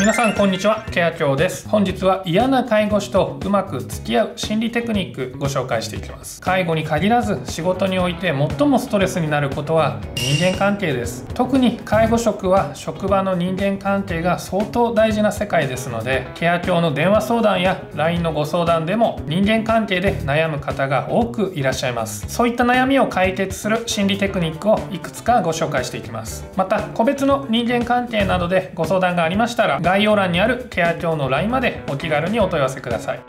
皆さんこんにちは、ケアキョウです。本日は嫌な介護士とうまく付き合う心理テクニックご紹介していきます。介護に限らず仕事において最もストレスになることは人間関係です。特に介護職は職場の人間関係が相当大事な世界ですので、ケアキョウの電話相談や LINE のご相談でも人間関係で悩む方が多くいらっしゃいます。そういった悩みを解決する心理テクニックをいくつかご紹介していきます。また個別の人間関係などでご相談がありましたら、概要欄にあるケアキョウの LINE までお気軽にお問い合わせください。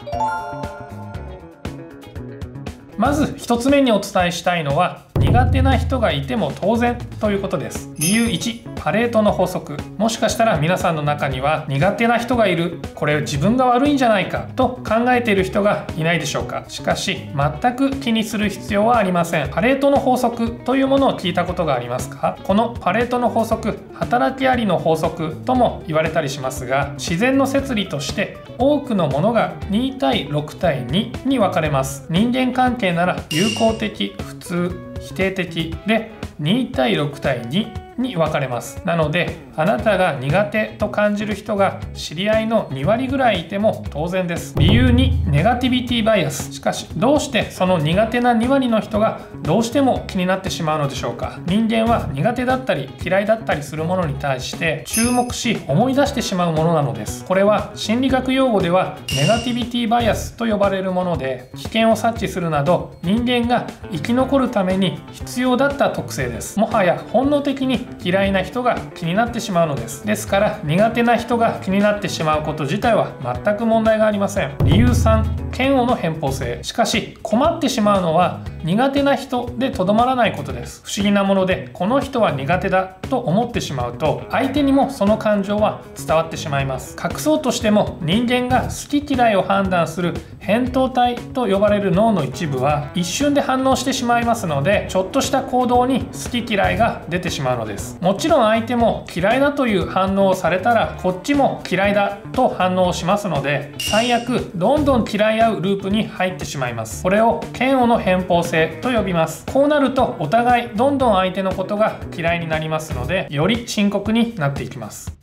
まず1つ目にお伝えしたいのは、苦手な人がいても当然ということです。理由1、パレートの法則。もしかしたら皆さんの中には苦手な人がいる、これ自分が悪いんじゃないかと考えている人がいないでしょうか。しかし全く気にする必要はありません。パレートの法則というものを聞いたことがありますか？このパレートの法則、働きありの法則とも言われたりしますが、自然の摂理として多くのものが2対6対2に分かれます。人間関係なら友好的、普通、否定的で2対6対2に分かれます。なのであなたが苦手と感じる人が知り合いの2割ぐらいいても当然です。理由2、ネガティビティバイアス。しかしどうしてその苦手な2割の人がどうしても気になってしまうのでしょうか。人間は苦手だったり嫌いだったりするものに対して注目し思い出してしまうものなのです。これは心理学用語ではネガティビティバイアスと呼ばれるもので、危険を察知するなど人間が生き残るために必要だった特性です。もはや本能的に嫌いな人が気になってしまうのです。ですから苦手な人が気になってしまうこと自体は全く問題がありません。理由3、嫌悪の偏方性。しかし困ってしまうのは苦手な人でとどまらないことです。不思議なもので、この人は苦手だと思ってしまうと相手にもその感情は伝わってしまいます。隠そうとしても人間が好き嫌いを判断する扁桃体と呼ばれる脳の一部は一瞬で反応してしまいますので、ちょっとした行動に好き嫌いが出てしまうのです。もちろん相手も嫌いだという反応をされたら、こっちも嫌いだと反応しますので、最悪どんどん嫌い合うループに入ってしまいます。これを嫌悪の偏方性と呼びます。こうなるとお互いどんどん相手のことが嫌いになりますので、より深刻になっていきます。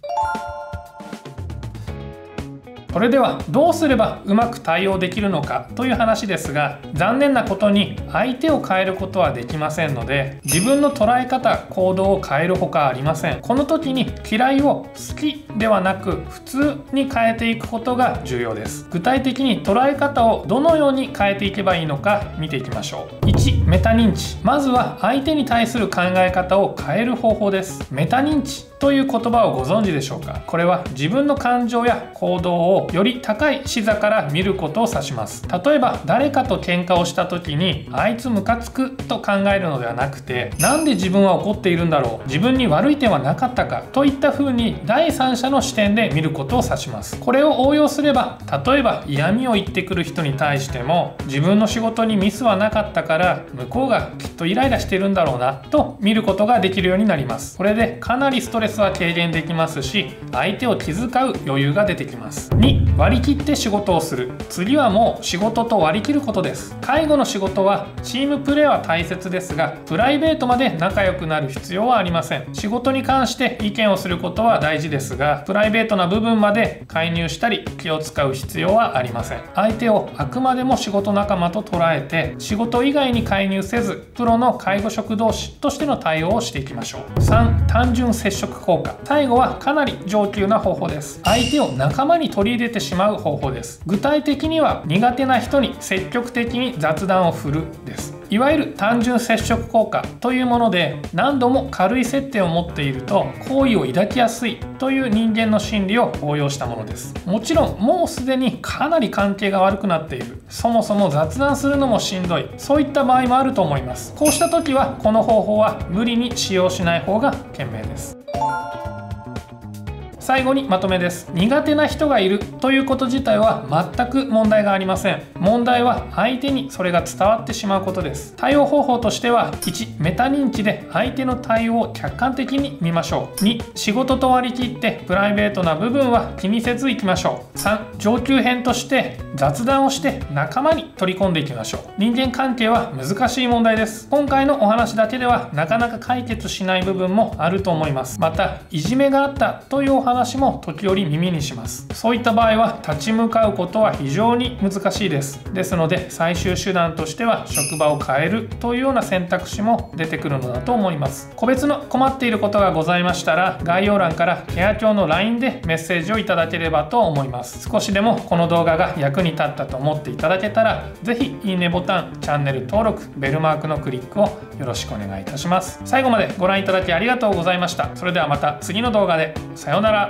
それではどうすればうまく対応できるのかという話ですが、残念なことに相手を変えることはできませんので、自分の捉え方、行動を変えるほかありません。この時に嫌いを好きではなく普通に変えていくことが重要です。具体的に捉え方をどのように変えていけばいいのか見ていきましょう。1、メタ認知。まずは相手に対する考え方を変える方法です。メタ認知という言葉をご存知でしょうか？これは自分の感情や行動をより高い視座から見ることを指します。例えば誰かと喧嘩をした時に、あいつムカつくと考えるのではなくて、なんで自分は怒っているんだろう、自分に悪い点はなかったかといった風に第三者の視点で見ることを指します。これを応用すれば、例えば嫌味を言ってくる人に対しても、自分の仕事にミスはなかったから向こうがきっとイライラしてるんだろうなと見ることができるようになります。これでかなりストレスは軽減できますし、相手を気遣う余裕が出てきます。2、割り切って仕事をする。次はもう仕事と割り切ることです。介護の仕事はチームプレーは大切ですが、プライベートまで仲良くなる必要はありません。仕事に関して意見をすることは大事ですが、プライベートな部分まで介入したり気を使う必要はありません。相手をあくまでも仕事仲間と捉えて、仕事以外に介入せず、プロの介護職同士としての対応をしていきましょう。3、単純接触効果。最後はかなり上級な方法です。相手を仲間に取り入れてしまう方法です。具体的には苦手な人に積極的に雑談を振るです。いわゆる単純接触効果というもので、何度も軽い接点を持っていると好意を抱きやすいという人間の心理を応用したものです。もちろんもうすでにかなり関係が悪くなっている、そもそも雑談するのもしんどい、そういった場合もあると思います。こうした時はこの方法は無理に使用しない方が賢明です。最後にまとめです。苦手な人がいるということ自体は全く問題がありません。問題は相手にそれが伝わってしまうことです。対応方法としては、1、メタ認知で相手の対応を客観的に見ましょう。2、仕事と割り切ってプライベートな部分は気にせずいきましょう。3、上級編として雑談をして仲間に取り込んでいきましょう。人間関係は難しい問題です。今回のお話だけではなかなか解決しない部分もあると思います。またいじめがあったというお話話も時折耳にします。そういった場合は立ち向かうことは非常に難しいです。ですので最終手段としては職場を変えるというような選択肢も出てくるのだと思います。個別の困っていることがございましたら概要欄からケア協の LINE でメッセージをいただければと思います。少しでもこの動画が役に立ったと思っていただけたら是非いいねボタン、チャンネル登録、ベルマークのクリックをよろしくお願いいたします。最後までご覧いただきありがとうございました。それではまた次の動画で。さようなら。